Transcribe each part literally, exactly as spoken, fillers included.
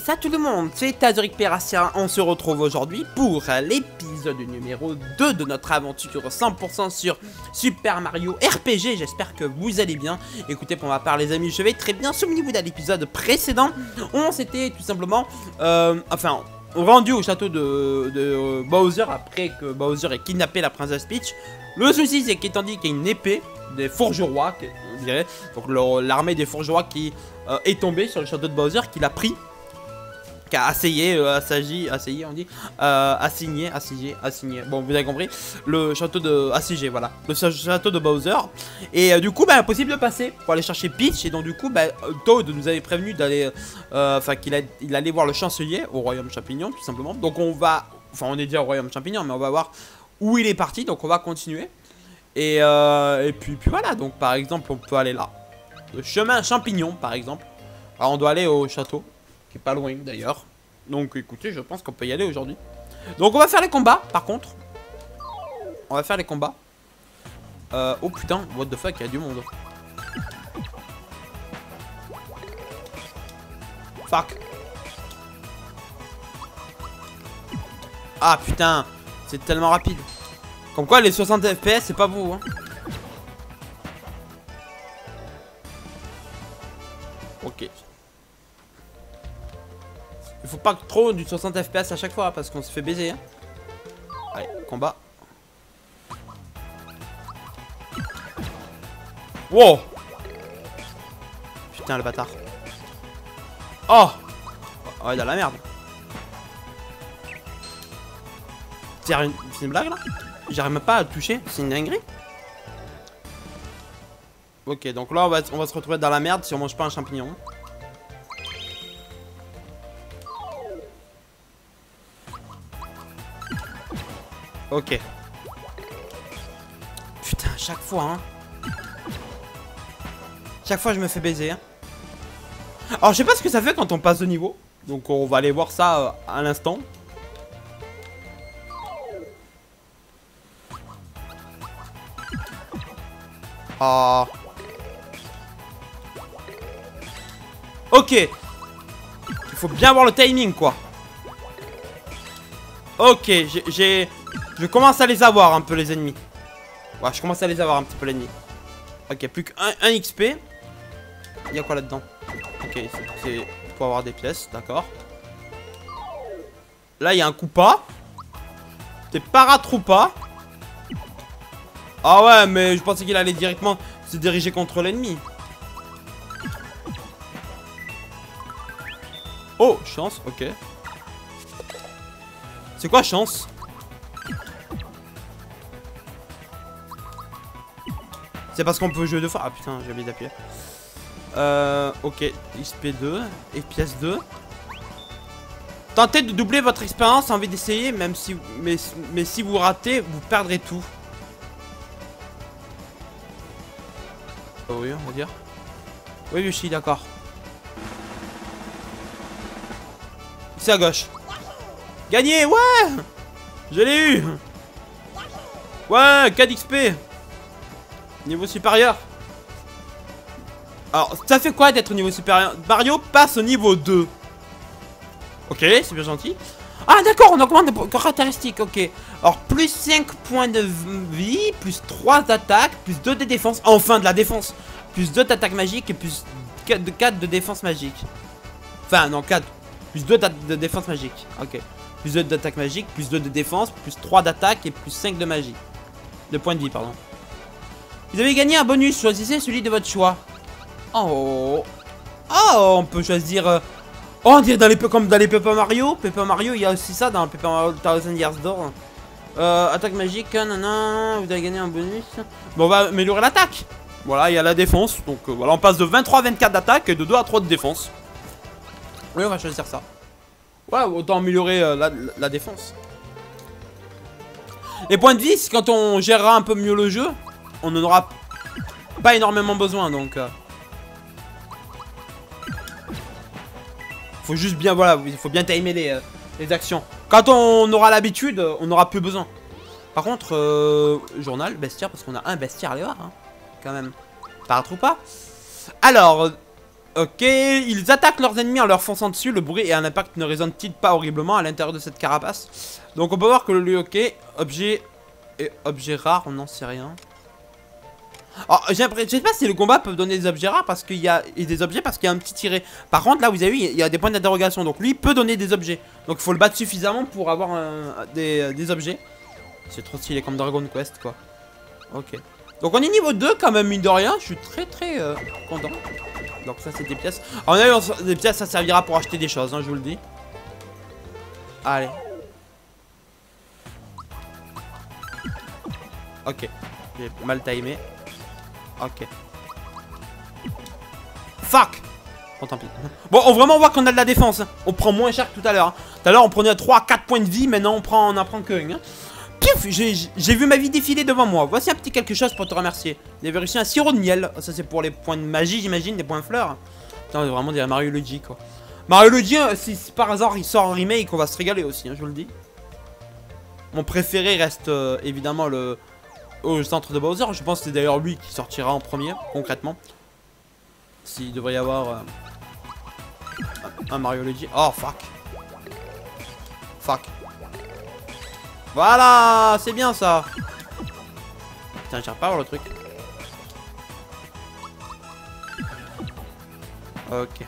ça tout le monde, c'est Azurik Perathia, on se retrouve aujourd'hui pour l'épisode numéro deux de notre aventure cent pour cent sur Super Mario R P G, j'espère que vous allez bien. Écoutez, pour ma part les amis, je vais très bien. Souvenez-vous de l'épisode précédent, on s'était tout simplement, euh, enfin... rendu au château de, de Bowser après que Bowser ait kidnappé la princesse Peach. Le souci c'est qu'étant dit qu'il y a une épée des forgerons, on dirait, donc l'armée des forgerons qui euh, est tombée sur le château de Bowser, qui l'a pris, qui a essayé, euh, assagi, assayé, on dit, euh, assigné, assigé, assigné, bon vous avez compris, le château de, assigé, voilà, le château de Bowser, et euh, du coup, bah, impossible de passer pour aller chercher Peach, et donc du coup, bah, Toad nous avait prévenu d'aller, enfin, euh, qu'il il allait voir le chancelier au royaume champignon, tout simplement, donc on va, enfin, on est déjà au royaume champignon, mais on va voir où il est parti, donc on va continuer, et, euh, et puis, puis voilà, donc par exemple, on peut aller là, le chemin champignon, par exemple, alors on doit aller au château, qui est pas loin d'ailleurs. Donc écoutez, je pense qu'on peut y aller aujourd'hui. Donc on va faire les combats par contre. On va faire les combats. Euh, oh putain, what the fuck, il y a du monde. Fuck. Ah putain, c'est tellement rapide. Comme quoi les soixante F P S c'est pas beau hein. Ok. Il faut pas trop du soixante F P S à chaque fois parce qu'on se fait baiser hein. Allez, combat. Wow. Putain le bâtard. Oh. On est dans la merde. C'est une... une blague là. J'arrive même pas à toucher, c'est une dinguerie. Ok, donc là on va, on va se retrouver dans la merde si on mange pas un champignon. Ok. Putain, chaque fois, hein. Chaque fois, je me fais baiser, hein. Alors, je sais pas ce que ça fait quand on passe de niveau. Donc, on va aller voir ça euh, à l'instant. Ah. Ok. Il faut bien voir le timing, quoi. Ok, j'ai... Je commence à les avoir un peu les ennemis. Ouais, je commence à les avoir un petit peu l'ennemi. Ok, plus qu'un X P. Il y a quoi là-dedans? Ok, c'est pour avoir des pièces, d'accord. Là, il y a un Koopa. C'est Paratroopa. Ah ouais, mais je pensais qu'il allait directement se diriger contre l'ennemi. Oh, chance, ok. C'est quoi chance? C'est parce qu'on peut jouer deux fois. Ah putain, j'ai oublié d'appuyer. Euh, ok, X P deux et pièce deux. Tentez de doubler votre expérience, envie d'essayer, même si, mais, mais si vous ratez, vous perdrez tout. Oh oui, on va dire. Oui, Luigi, d'accord. C'est à gauche. Gagné, ouais. Je l'ai eu. Ouais, quatre X P. Niveau supérieur. Alors, ça fait quoi d'être au niveau supérieur? Mario passe au niveau deux. Ok, c'est bien gentil. Ah d'accord, on augmente les caractéristiques, ok. Alors, plus cinq points de vie, plus trois attaques, plus deux de défense, enfin de la défense. Plus deux d'attaque magique et plus quatre de défense magique. Enfin, non, quatre. Plus deux de défense magique, ok. Plus deux d'attaque magique, plus deux de défense, plus trois d'attaque et plus cinq de magie. De points de vie, pardon. Vous avez gagné un bonus, choisissez celui de votre choix. Oh, oh on peut choisir... Euh... Oh, on dirait dans les, comme dans les Paper Mario. Paper Mario, il y a aussi ça dans Paper Mario Thousand Years Door. Euh, attaque magique, nanana, vous avez gagné un bonus. Bon, on va améliorer l'attaque. Voilà, il y a la défense. Donc euh, voilà, on passe de vingt-trois à vingt-quatre d'attaque et de deux à trois de défense. Oui, on va choisir ça. Ouais, autant améliorer euh, la, la défense. Les points de vie, quand on gérera un peu mieux le jeu... On n'en aura pas énormément besoin donc. Euh... Faut juste bien, voilà, il faut bien timer les, euh, les actions. Quand on aura l'habitude, on n'aura plus besoin. Par contre, euh, journal, bestiaire, parce qu'on a un bestiaire, allez voir, hein, quand même. Paratroopa. Alors, Ok, ils attaquent leurs ennemis en leur fonçant dessus. Le bruit et un impact ne résonnent-ils pas horriblement à l'intérieur de cette carapace? Donc on peut voir que le ok, objet et objet rare, on n'en sait rien. Alors, je sais pas si le combat peut donner des objets rares parce qu'il y a et des objets parce qu'il y a un petit tiré. Par contre, là vous avez vu, il y a des points d'interrogation. Donc lui il peut donner des objets. Donc il faut le battre suffisamment pour avoir un, des, des objets. C'est trop stylé comme Dragon Quest quoi. Ok. Donc on est niveau deux quand même mine de rien. Je suis très très euh, content. Donc ça c'est des pièces. Alors, on a eu des pièces, ça servira pour acheter des choses, hein, je vous le dis. Allez. Ok. J'ai mal timé. Ok. Fuck. Bon tant pis. Bon on vraiment voit qu'on a de la défense. On prend moins cher que tout à l'heure. Tout à l'heure on prenait trois à quatre points de vie. Maintenant on prend, on en prend que un. Pif. J'ai vu ma vie défiler devant moi. Voici un petit quelque chose pour te remercier. J'ai réussi un sirop de miel. Ça c'est pour les points de magie j'imagine. Des points de fleurs. Putain on est vraiment des Mario Luigi quoi. Mario Luigi si par hasard il sort un remake on va se régaler aussi hein, je vous le dis. Mon préféré reste euh, évidemment le... au centre de Bowser, je pense que c'est d'ailleurs lui qui sortira en premier, concrètement. S'il devrait y avoir euh, un Mario Luigi. Oh fuck. Fuck. Voilà, c'est bien ça. Putain, j'arrive pas à voir le truc. Ok.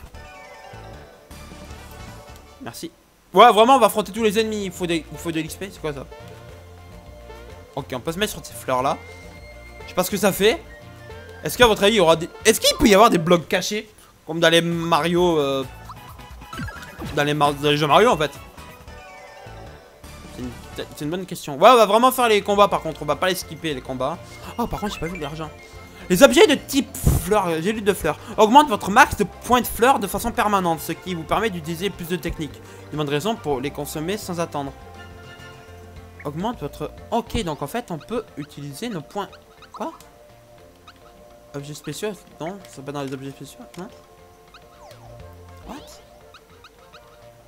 Merci. Ouais, vraiment, on va affronter tous les ennemis. Il faut des, il faut de l'X P, c'est quoi ça? Ok, on peut se mettre sur ces fleurs là. Je sais pas ce que ça fait. Est-ce qu'à votre avis il y aura des... Est-ce qu'il peut y avoir des blocs cachés? Comme dans les Mario euh... dans, les Mar... dans les jeux Mario en fait. C'est une... une bonne question. Ouais on va vraiment faire les combats par contre. On va pas les skipper les combats. Oh par contre j'ai pas vu l'argent. Les objets de type fleurs, j'ai lu de fleurs, augmentent votre max de points de fleurs de façon permanente. Ce qui vous permet d'utiliser plus de techniques. Une bonne raison pour les consommer sans attendre. Augmente votre... Ok, donc en fait, on peut utiliser nos points... Quoi? Objets spéciaux? Non, c'est pas dans les objets spéciaux, non? What?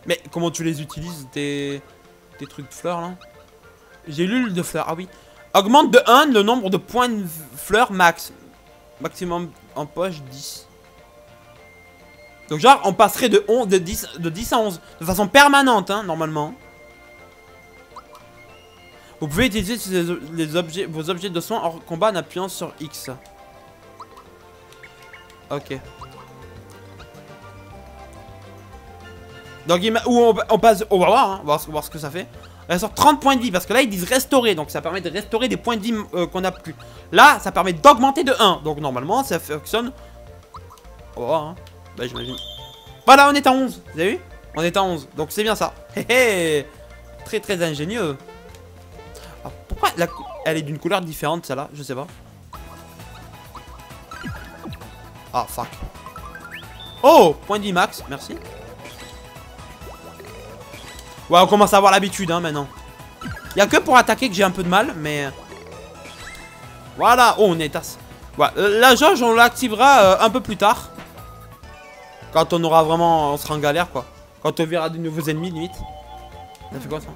Mais comment tu les utilises, des... des trucs de fleurs, là? J'ai lu de fleurs, ah oui. Augmente de un le nombre de points de fleurs max. Maximum en poche, dix. Donc genre, on passerait de, onze, de, dix, de dix à onze. De façon permanente, hein, normalement. Vous pouvez utiliser les objets, vos objets de soins hors combat en appuyant sur X. Ok. Donc il où on, on passe, on va voir, hein, on va voir ce que ça fait. On sort trente points de vie parce que là ils disent restaurer, donc ça permet de restaurer des points de vie euh, qu'on a plus. Là ça permet d'augmenter de un, donc normalement ça fonctionne. On va voir, hein. Bah j'imagine. Voilà on est à onze, vous avez vu? On est à onze, donc c'est bien ça. Hé hé. Très très ingénieux. Pourquoi la elle est d'une couleur différente celle-là? Je sais pas. Ah fuck. Oh point de vie max, merci. Ouais on commence à avoir l'habitude hein maintenant. Y'a que pour attaquer que j'ai un peu de mal mais... Voilà, oh on est à... Ouais, la jauge on l'activera euh, un peu plus tard. Quand on aura vraiment... on sera en galère quoi. Quand on verra de nouveaux ennemis limite. Ça fait quoi ça?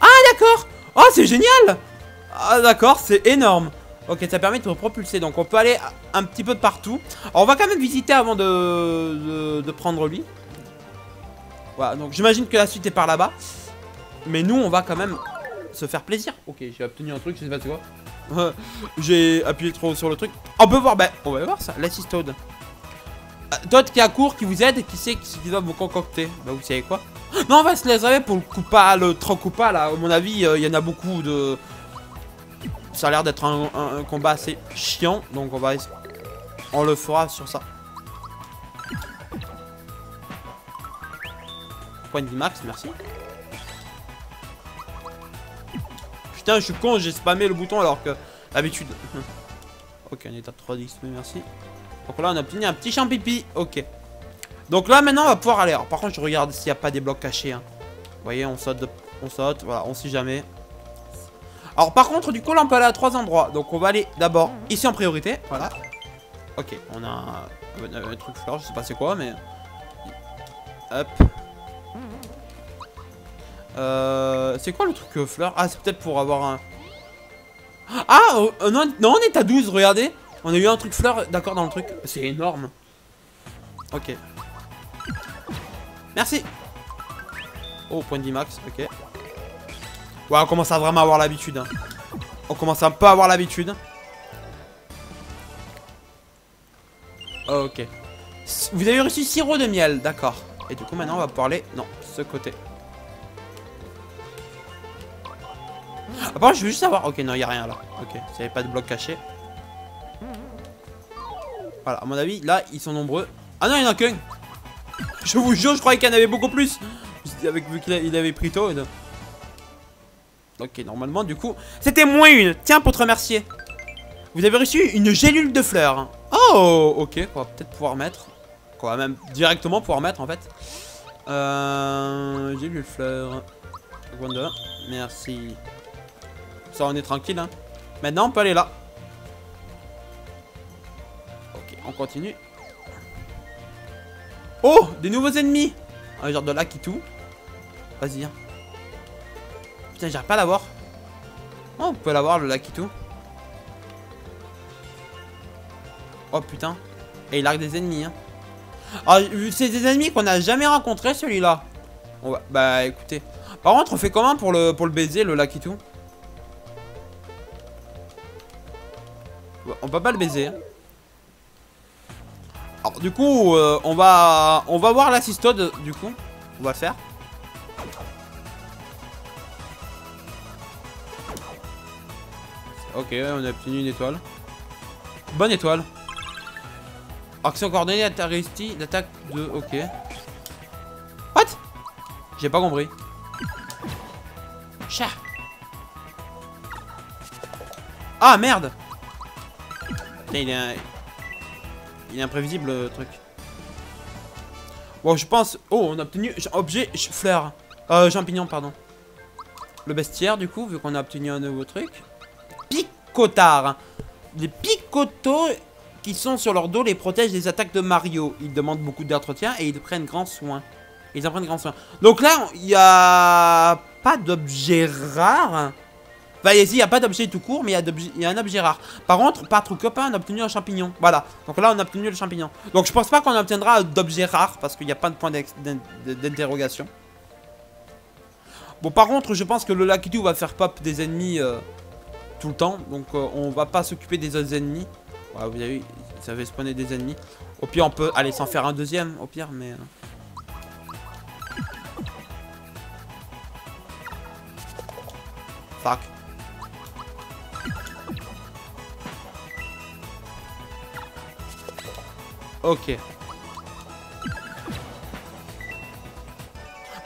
Ah d'accord. Oh c'est génial. Ah d'accord c'est énorme. Ok ça permet de me propulser. Donc on peut aller un petit peu de partout. Alors, on va quand même visiter avant de, de, de prendre lui. Voilà donc j'imagine que la suite est par là-bas. Mais nous on va quand même se faire plaisir. Ok j'ai obtenu un truc je sais pas tu vois. J'ai appuyé trop sur le truc. On peut voir bah on va voir ça. L'assist Toad. Toad qui est à court, qui vous aide, qui sait qui doit vous concocter. Bah vous savez quoi. Non, on va se laisser pour le Koopa, le trop Koopa là. À mon avis, il euh, y en a beaucoup de. Ça a l'air d'être un, un, un combat assez chiant, donc on va, on le fera sur ça. Point de vie max, merci. Putain, je suis con, j'ai spammé le bouton alors que d'habitude. Ok, on est à trois dix, mais merci. Donc là, on a obtenu un petit champ pipi. Ok. Donc là maintenant on va pouvoir aller. Alors, par contre je regarde s'il n'y a pas des blocs cachés. Hein. Vous voyez on saute, de... on saute, voilà, on sait jamais. Alors par contre du coup là on peut aller à trois endroits. Donc on va aller d'abord ici en priorité. Voilà. Ok, on a un, un, un truc fleur, je sais pas c'est quoi mais. Hop. Euh... C'est quoi le truc fleur? Ah c'est peut-être pour avoir un. Ah euh, non, non on est à douze, regardez. On a eu un truc fleur d'accord dans le truc. C'est énorme. Ok. Merci. Oh, point de vie max, ok. Ouais, on commence à vraiment avoir l'habitude. Hein. On commence à un peu avoir l'habitude. Ok. Vous avez reçu sirop de miel, d'accord. Et du coup, maintenant, on va parler... Non, ce côté. Après, je veux juste savoir... Ok, non, il n'y a rien là. Ok, il n'y avait pas de bloc caché. Voilà, à mon avis, là, ils sont nombreux. Ah non, il n'y en a qu'un. Je vous jure, je croyais qu'il y en avait beaucoup plus. Avec, vu qu'il avait pris tôt. Donc... Ok, normalement, du coup... C'était moins une. Tiens, pour te remercier. Vous avez reçu une gélule de fleurs. Oh, ok, on va peut-être pouvoir mettre... On va même directement pouvoir mettre en fait. Euh, j'ai vu le fleur. Wanda, merci. Ça, on est tranquille. Hein. Maintenant, on peut aller là. Ok, on continue. Oh, des nouveaux ennemis. Un genre de Lakitu. Vas-y. Hein. Putain, j'arrive pas à l'avoir. Oh, on peut l'avoir le Lakitu. Oh putain. Et il largue des ennemis. Hein. Ah, c'est des ennemis qu'on n'a jamais rencontrés celui-là. Ouais, bah écoutez. Par contre on fait comment pour le, pour le baiser le Lakitu? On peut pas le baiser. Alors du coup euh, on va on va voir l'assistode du coup. On va le faire. Ok, on a obtenu une étoile. Bonne étoile. Action coordonnée, attaque réussie, l'attaque de... Ok. What? J'ai pas compris. Chat. Ah merde. Putain, il est... Un... Il est imprévisible le truc. Bon je pense... Oh on a obtenu... Objet... Fleur. Euh champignon pardon. Le bestiaire du coup vu qu'on a obtenu un nouveau truc. Picotard. Les picotos... qui sont sur leur dos les protègent des attaques de Mario. Ils demandent beaucoup d'entretien et ils prennent grand soin. Ils en prennent grand soin. Donc là, il n'y a pas d'objet rare. Enfin, ici, il n'y a pas d'objet tout court, mais il y, y a un objet rare. Par contre, Paratroopa, on a obtenu un champignon. Voilà. Donc là, on a obtenu le champignon. Donc je pense pas qu'on obtiendra d'objet rare parce qu'il n'y a pas de point d'interrogation. Bon, par contre, je pense que le Lakitu va faire pop des ennemis euh, tout le temps. Donc euh, on va pas s'occuper des autres ennemis. Ouais, vous avez vu, ça avait spawné des ennemis. Au pire, on peut aller s'en faire un deuxième, au pire, mais... Fuck. Ok.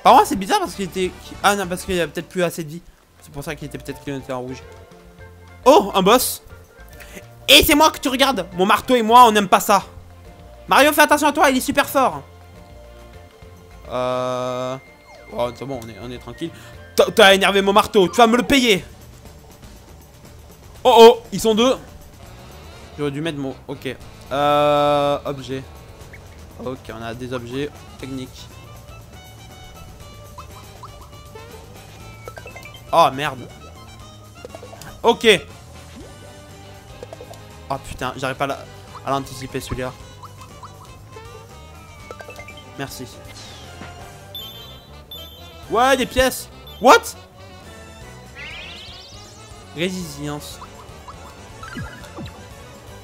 Par contre, c'est bizarre parce qu'il était... Ah non, parce qu'il y a peut-être plus assez de vie. C'est pour ça qu'il était peut-être qu'il était en rouge. Oh, un boss. Et c'est moi que tu regardes. Mon marteau et moi, on n'aime pas ça. Mario, fais attention à toi, il est super fort. Euh... Oh, c'est bon, on est, on est tranquille. T'as énervé mon marteau, tu vas me le payer. Oh oh, ils sont deux. J'aurais dû mettre mon... Ok. Euh... Objet. Ok, on a des objets techniques. Oh, merde. Ok. Oh putain, j'arrive pas à l'anticiper celui-là. Merci. Ouais, des pièces. What? Résilience.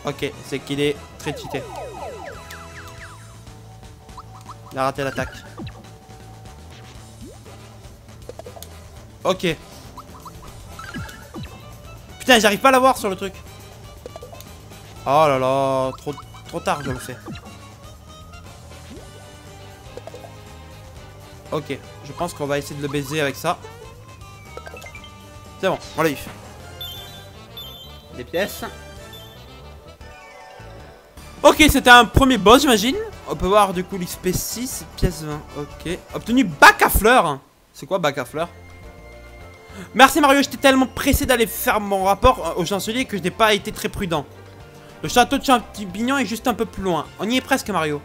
Ok, c'est qu'il est très cheaté. Il a raté l'attaque. Ok. Putain, j'arrive pas à l'avoir sur le truc. Oh là là, trop, trop tard je le fais. Ok, je pense qu'on va essayer de le baiser avec ça. C'est bon, on l'a eu. Des pièces. Ok, c'était un premier boss j'imagine. On peut voir du coup l'X P six, pièce vingt, ok. Obtenu bac à fleurs. C'est quoi bac à fleurs? Merci Mario, j'étais tellement pressé d'aller faire mon rapport au chancelier que je n'ai pas été très prudent. Le château de Champignon est juste un peu plus loin. On y est presque, Mario.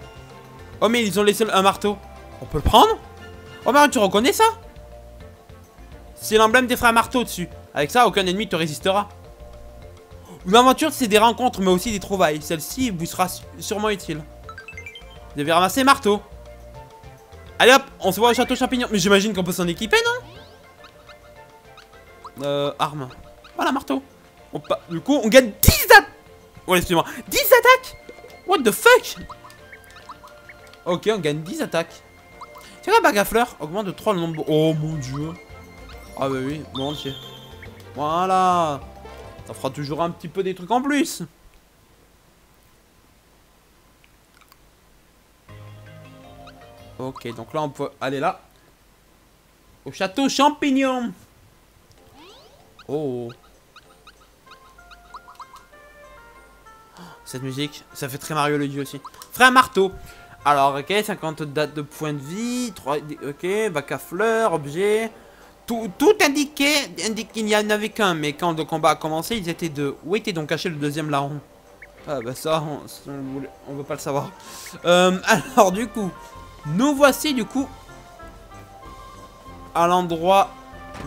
Oh, mais ils ont laissé un marteau. On peut le prendre? Oh, Mario, tu reconnais ça? C'est l'emblème des frères marteaux dessus. Avec ça, aucun ennemi te résistera. L'aventure, c'est des rencontres, mais aussi des trouvailles. Celle-ci vous sera sûrement utile. devait ramasser marteau. Allez hop, on se voit au château champignon. Mais j'imagine qu'on peut s'en équiper, non? Euh, arme. Voilà, marteau. On pa... Du coup, on gagne dix attaques. Oh, excusez-moi. dix attaques. What the fuck? Ok, on gagne dix attaques. C'est quoi, bague à fleurs? Augmente de trois le nombre. Oh mon dieu. Ah, bah oui, bon entier. Voilà. Ça fera toujours un petit peu des trucs en plus. Ok, donc là on peut aller là. Au château champignon. Oh. Cette musique, ça fait très Mario Luigi aussi. Frère marteau. Alors, ok, cinquante dates de points de vie. trois, ok, bac à fleurs, objet. Tout, tout indiqué, indique qu'il n'y en avait qu'un. Mais quand le combat a commencé, ils étaient deux. Où était donc caché le deuxième larron? Ah bah ça, on, on, on veut pas le savoir. Euh, alors du coup... Nous voici du coup à l'endroit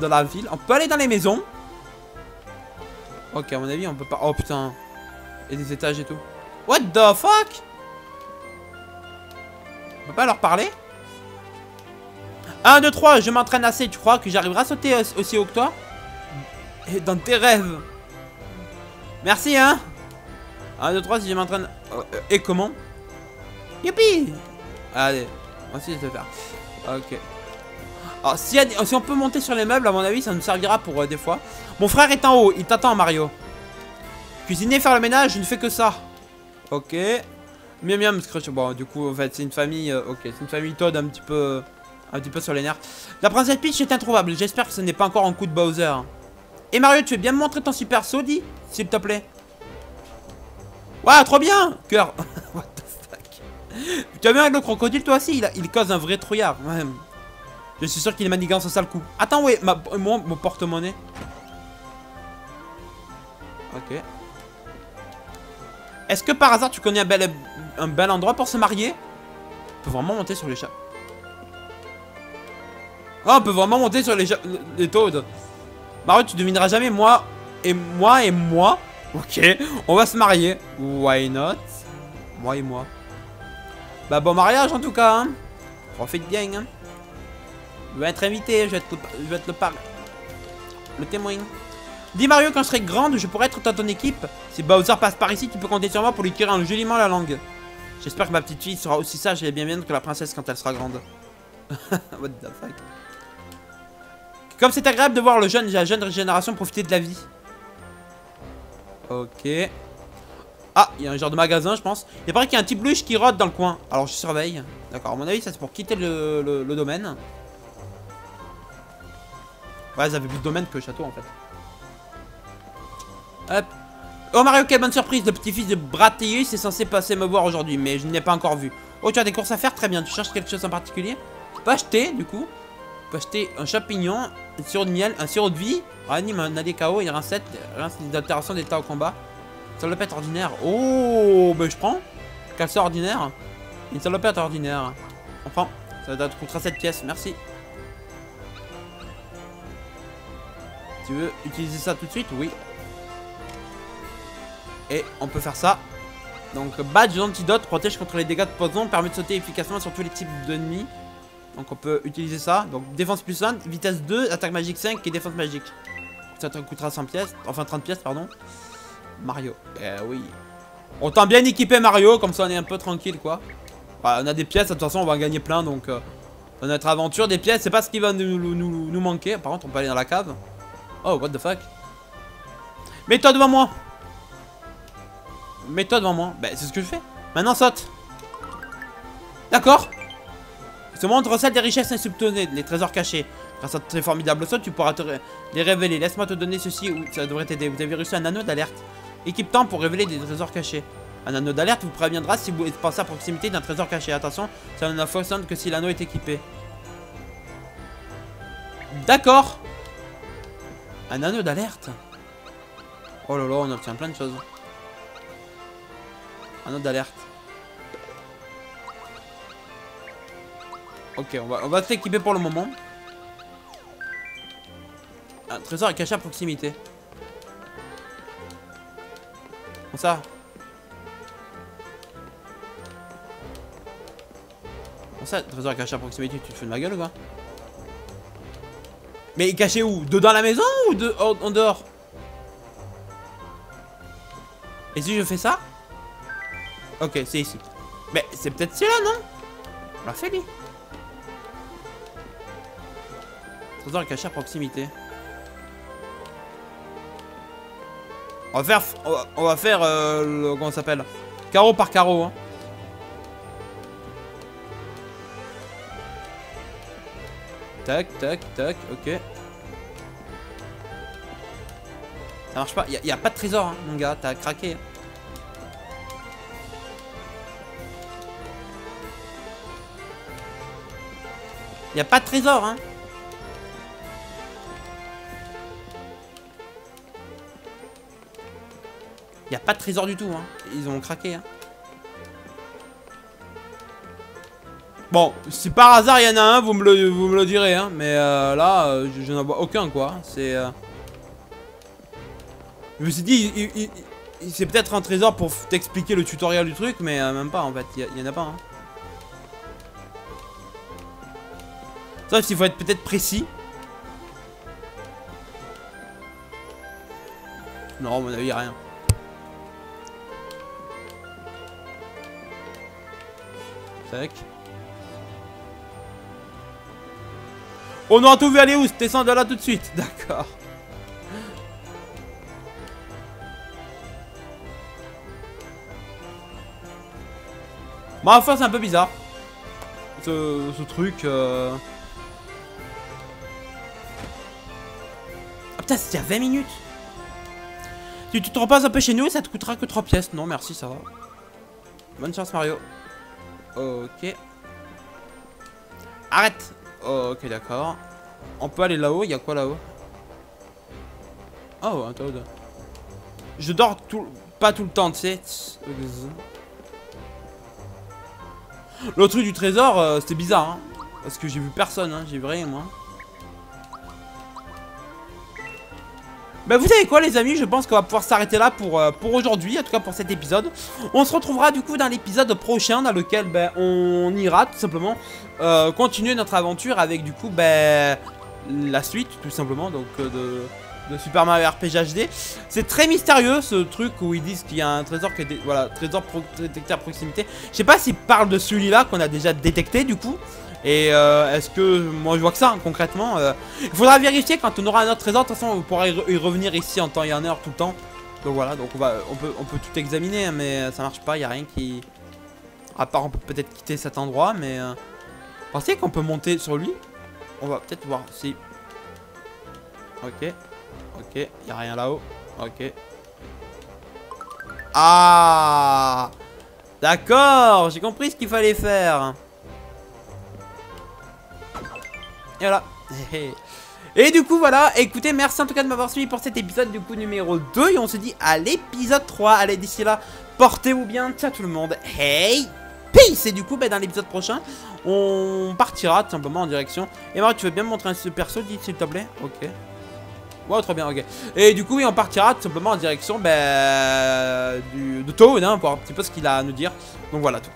de la ville. On peut aller dans les maisons. Ok, à mon avis on peut pas. Oh putain. Et des étages et tout. What the fuck? On peut pas leur parler? un, deux, trois, je m'entraîne assez. Tu crois que j'arriverai à sauter aussi haut que toi? Et dans tes rêves. Merci hein. un, deux, trois, si je m'entraîne. Et comment? Youpi. Allez. Aussi, je vais faire. Ok. Alors, si, y a, si on peut monter sur les meubles, à mon avis, ça nous servira pour euh, des fois. Mon frère est en haut, il t'attend, Mario. Cuisiner, faire le ménage, je ne fais que ça. Ok. Miam miam, scratch. Bon, du coup, en fait, c'est une famille. Euh, ok, c'est une famille Toad un petit peu, un petit peu sur les nerfs. La princesse Peach est introuvable. J'espère que ce n'est pas encore un coup de Bowser. Et Mario, tu veux bien me montrer ton super saut, dis, s'il te plaît. Waouh, trop bien, cœur. What the fuck. Tu as bien avec le crocodile toi aussi, il, a, il cause un vrai trouillard. Ouais. Je suis sûr qu'il est manigant son sale coup. Attends, ouais, ma, mon, mon porte-monnaie. Ok. Est-ce que par hasard tu connais un bel, un bel endroit pour se marier? On peut vraiment monter sur les chats. Oh, on peut vraiment monter sur les, les toads. Mario, tu devineras jamais moi et moi et moi. Ok, on va se marier. Why not? Moi et moi. Bah bon mariage en tout cas hein. Profite bien hein. Je vais être invité, je vais être, je vais être le par... Le témoin. Dis Mario, quand je serai grande, je pourrai être dans ton équipe. Si Bowser passe par ici, tu peux compter sur moi pour lui tirer un joliment la langue. J'espère que ma petite fille sera aussi sage et bien mienne que la princesse quand elle sera grande. What the fuck. Comme c'est agréable de voir le jeune, la jeune génération profiter de la vie. Ok. Ah, il y a un genre de magasin, je pense. Il paraît qu'il y a un petit peluche qui rôde dans le coin. Alors je surveille. D'accord, à mon avis, ça c'est pour quitter le, le, le domaine. Ouais, ils avaient plus de domaine que château en fait. Hop. Oh Mario, quelle bonne surprise. Le petit-fils de Bratius est censé passer me voir aujourd'hui, mais je ne l'ai pas encore vu. Oh, tu as des courses à faire? Très bien. Tu cherches quelque chose en particulier? Tu peux acheter, du coup. Tu peux acheter un champignon, un sirop de miel, un sirop de vie, ranime un A D K O et rince d'altération d'état au combat. Salopette ordinaire. Oh, ben je prends. Calceur ordinaire. Une salopette ordinaire. On prend. Ça te coûtera sept pièces. Merci. Tu veux utiliser ça tout de suite? Oui. Et on peut faire ça. Donc, badge d'antidote. Protège contre les dégâts de poison. Permet de sauter efficacement sur tous les types d'ennemis. Donc, on peut utiliser ça. Donc, défense plus un, vitesse deux, attaque magique cinq et défense magique. Ça te coûtera cent pièces. Enfin, trente pièces, pardon. Mario, eh oui. On tend bien équipé Mario, comme ça on est un peu tranquille quoi. Enfin, on a des pièces, de toute façon on va en gagner plein donc euh, dans notre aventure des pièces, c'est pas ce qui va nous, nous, nous manquer. Par contre on peut aller dans la cave. Oh what the fuck. Mets-toi devant moi. Mets-toi devant moi. Bah c'est ce que je fais. Maintenant saute. D'accord. Ce monde recèle des richesses insoupçonnées, les trésors cachés. Grâce à tes formidables sauts, tu pourras te les révéler. Laisse-moi te donner ceci, ou ça devrait t'aider. Vous avez reçu un anneau d'alerte. Équipe-temps pour révéler des trésors cachés. Un anneau d'alerte vous préviendra si vous passez à proximité d'un trésor caché. Attention, ça ne fonctionne que si l'anneau est équipé. D'accord. Un anneau d'alerte. Oh là là, on obtient plein de choses. Anneau d'alerte. Ok, on va, on va s'équiper pour le moment. Un trésor est caché à proximité. Comme ça. ça, trésor caché à proximité, tu te fous de ma gueule ou quoi? Mais caché où? Dedans la maison ou de, en, en dehors? Et si je fais ça? Ok, c'est ici. Mais c'est peut-être celui-là, non? On l'a fait lui. Trésor caché à proximité. On va faire, on va, on va faire euh, le, comment ça s'appelle? Carreau par carreau, hein. Tac, tac, tac, ok. Ça marche pas, y'a y a pas de trésor, hein, mon gars, t'as craqué. Y'a pas de trésor, hein. Y'a pas de trésor du tout, hein. Ils ont craqué, hein. Bon, si par hasard il y en a un, vous me le, vous me le direz, hein. Mais euh, là, euh, je, je n'en vois aucun, quoi. C'est. Euh... Je me suis dit, c'est peut-être un trésor pour t'expliquer le tutoriel du truc, mais euh, même pas en fait. Il y, y en a pas, hein. Sauf qu'il faut être peut-être précis. Non, à mon avis, il n'y a rien. Tac. On aura tout vu aller où? Descends de là tout de suite. D'accord. Bon, enfin, c'est un peu bizarre. Ce, ce truc. Euh... Ah putain, c'est il y a vingt minutes. Si tu te repasses un peu chez nous, ça te coûtera que trois pièces. Non, merci, ça va. Bonne chance, Mario. Ok. Arrête! Oh, ok, d'accord. On peut aller là-haut, il y a quoi là-haut? Oh, un Toad. Je dors tout, pas tout le temps, tu sais. Le truc du trésor, euh, c'était bizarre, hein. Parce que j'ai vu personne, hein. J'ai vu rien, moi. Bah vous savez quoi les amis, je pense qu'on va pouvoir s'arrêter là pour, euh, pour aujourd'hui, en tout cas pour cet épisode. On se retrouvera du coup dans l'épisode prochain dans lequel ben, on ira tout simplement euh, continuer notre aventure avec du coup ben, la suite tout simplement donc euh, de, de Super Mario R P G H D. C'est très mystérieux ce truc où ils disent qu'il y a un trésor qui est voilà, trésor pro détecté à proximité. Je sais pas s'ils parlent de celui-là qu'on a déjà détecté du coup. Et euh, est-ce que moi je vois que ça hein, concrètement euh, il faudra vérifier quand on aura un autre trésor. De toute façon on pourra y, re y revenir ici en temps et en heure tout le temps. Donc voilà donc on, va, on, peut, on peut tout examiner mais ça marche pas. Il n'y a rien qui... À part on peut peut-être quitter cet endroit mais euh... pensez qu'on peut monter sur lui. On va peut-être voir si... Ok. Ok il n'y a rien là-haut. Ok. Ah d'accord j'ai compris ce qu'il fallait faire. Et voilà. Et du coup voilà, écoutez, merci en tout cas de m'avoir suivi pour cet épisode du coup numéro deux. Et on se dit à l'épisode trois. Allez d'ici là, portez-vous bien, ciao tout le monde. Hey, peace. Et du coup bah, dans l'épisode prochain, on partira tout simplement en direction. Et Mario tu veux bien me montrer un perso, dit s'il te plaît. Ok. Wow, trop bien, ok. Et du coup oui, on partira tout simplement en direction bah, du, de Toad hein, pour voir un petit peu ce qu'il a à nous dire. Donc voilà tout.